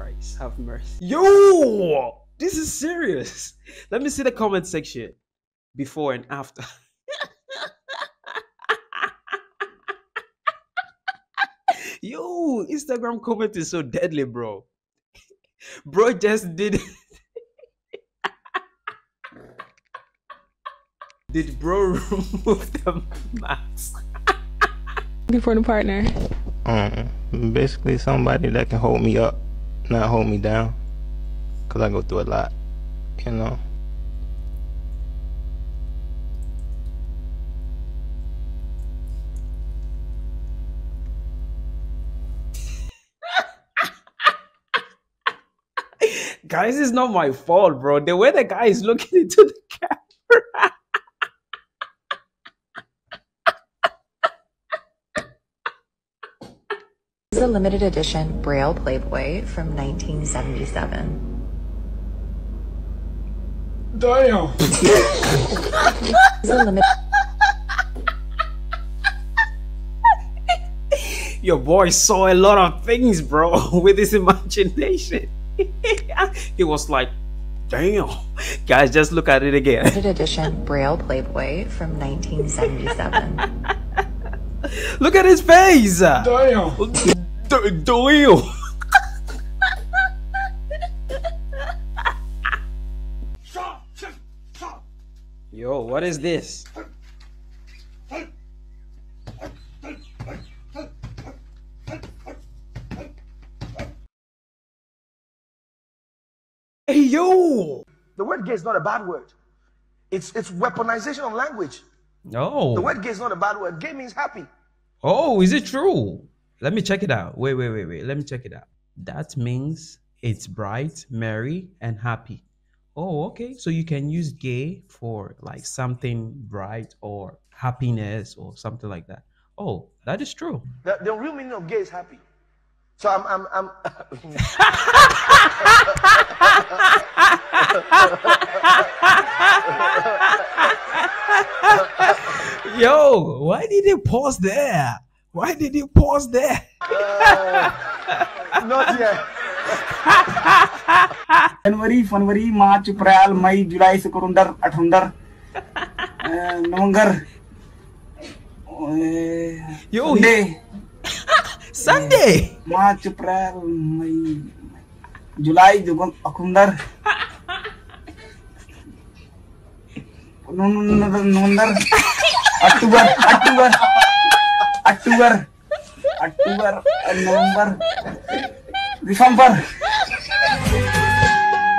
Christ, have mercy. Yo, this is serious. Let me see the comment section before and after. Yo, Instagram comment is so deadly, bro. Bro just did bro remove the mask? Looking for the partner. Basically somebody that can hold me up, not hold me down, cause I go through a lot, you know. Guys, it's not my fault, bro. The way the guy is looking into the camera. This is a limited edition Braille Playboy from 1977. Damn. Your boy saw a lot of things, bro, with his imagination. He was like, damn. Guys, just look at it again. Limited edition Braille Playboy from 1977. Look at his face. Damn. Damn. Yo, what is this? Hey, yo! The word gay is not a bad word. It's weaponization of language. No. The word gay is not a bad word. Gay means happy. Oh, is it true? Let me check it out. Wait. Let me check it out. That means it's bright, merry, and happy. Oh, okay. So you can use gay for like something bright or happiness or something like that. Oh, that is true. The real meaning of gay is happy. So I'm Yo, why did you pause there? Why did you pause there? Not yet. January, March, April, May, July, September, October, November. Yo, Sunday. Sunday. March, April, May, July, October. November, October, November, December.